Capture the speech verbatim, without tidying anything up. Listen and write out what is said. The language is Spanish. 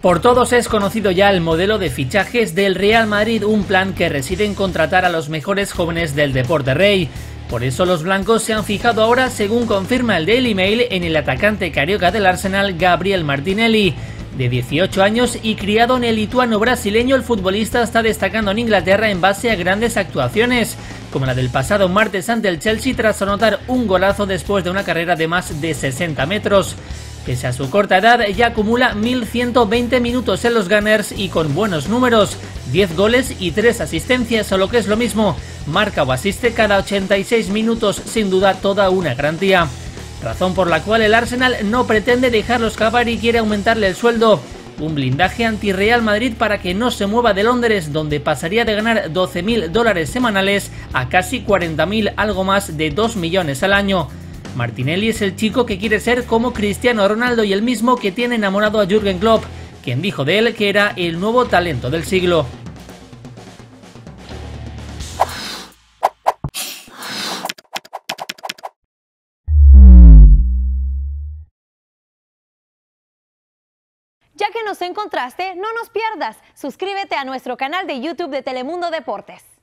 Por todos es conocido ya el modelo de fichajes del Real Madrid, un plan que reside en contratar a los mejores jóvenes del deporte rey. Por eso los blancos se han fijado ahora, según confirma el Daily Mail, en el atacante carioca del Arsenal, Gabriel Martinelli. De dieciocho años y criado en el lituano brasileño, el futbolista está destacando en Inglaterra en base a grandes actuaciones, como la del pasado martes ante el Chelsea tras anotar un golazo después de una carrera de más de sesenta metros. Pese a su corta edad, ya acumula mil ciento veinte minutos en los Gunners y con buenos números, diez goles y tres asistencias, o lo que es lo mismo, marca o asiste cada ochenta y seis minutos, sin duda toda una garantía. Razón por la cual el Arsenal no pretende dejarlo escapar y quiere aumentarle el sueldo. Un blindaje anti-Real Madrid para que no se mueva de Londres, donde pasaría de ganar doce mil dólares semanales a casi cuarenta mil, algo más de dos millones al año. Martinelli es el chico que quiere ser como Cristiano Ronaldo y el mismo que tiene enamorado a Jürgen Klopp, quien dijo de él que era el nuevo talento del siglo. Ya que nos encontraste, no nos pierdas. Suscríbete a nuestro canal de YouTube de Telemundo Deportes.